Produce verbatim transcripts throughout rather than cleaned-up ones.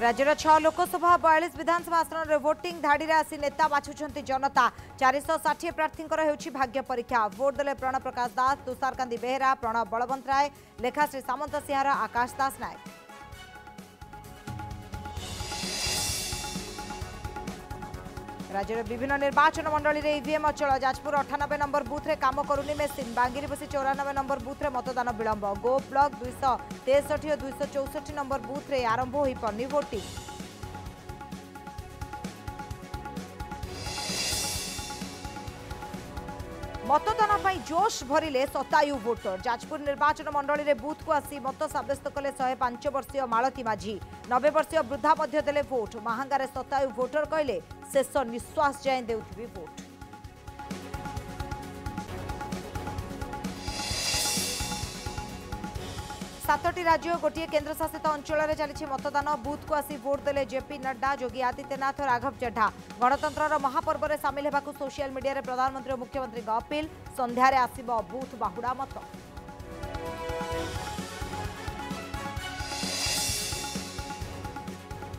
राज्यर छह लोकसभा बयालीस विधानसभा आसन में वोटिंग धाड़ी आसी नेता बाछुंट जनता चार सौ षाठी प्रार्थी होगी भाग्य परीक्षा। वोट दे प्रण प्रकाश दास, तुषारकांदी बेहरा, प्रणव बलवंत राय, लेखाश्री सामंत सिंहार, आकाश दास नायक। राज्य विभिन्न निर्वाचन मंडल में ईवीएम अचल। जाजपुर अठानबे नंबर बूथ में काम करूनी मेसीन। बांगिरीपसी चौरानबे नंबर बूथ में मतदान विलंब। गो ब्लॉक दुईश तेसठी और दुईश चौसठ नंबर बूथ में आरंभ हो पानी वोटिंग। मतदान पर जोश भरिले सतायु वोटर। जाजपुर निर्वाचन मंडल में बूथ को आसी मत सब्यस्त कले शहे पांच वर्षीय मालती माझी। नबे वर्षीय वृद्धा मध्य देले वोट। महांगारे सतायु वोटर कहले शेष निश्वास जाए देउथबी वोट। सातटी राज्य गोटे केन्द्रशासित अंचल में चली मतदान। बूथ को आसी वोट देले जेपी नड्डा, योगी आदित्यनाथ, राघव चड्ढा। गणतंत्र महापर्व में सामिल होगा सोशल मीडिया रे प्रधानमंत्री और मुख्यमंत्री अपिल। संध्या रे आसीब बूथ बाहुड़ा मत।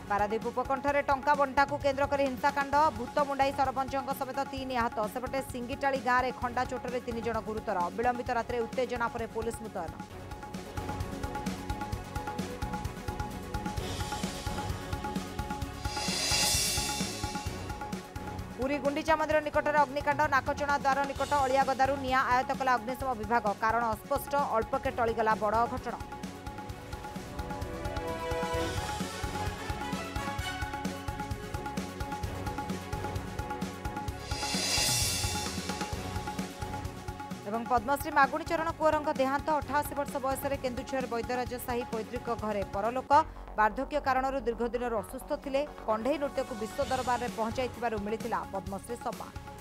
पारादीप उपकंठे टंका बंटा को केन्द्र कर हिंसाकांड। भूतमुंडाई सरपंचों समेत तीन आहत। सेपटे सिंगिटाड़ी गांव में खंडा चोटे तीन जन गुरुतर। विलंबित रात्रे उत्तेजना पर पुलिस मुतयन। पुरी गुंडीचा मंदिर निकटर अग्निकांड। नाकचणा द्वार निकट अलियागदारू निया आयत कला अग्निशम विभाग। कारण अस्पष्ट, अल्पके टलीगला बड़ अघटन। एवं पद्मश्री मागुणी चरण कुंवर देहांत। अठाशी वर्ष बयसरे केन्दुझर वैद्यराज साही पैतृक घरे परलोक। बार्धक्य कारणरू दीर्घ दिन असुस्थ थिले। कंढई नृत्य को विश्व दरबार में पहुंचाई मिलिथिला पद्मश्री सम्मान।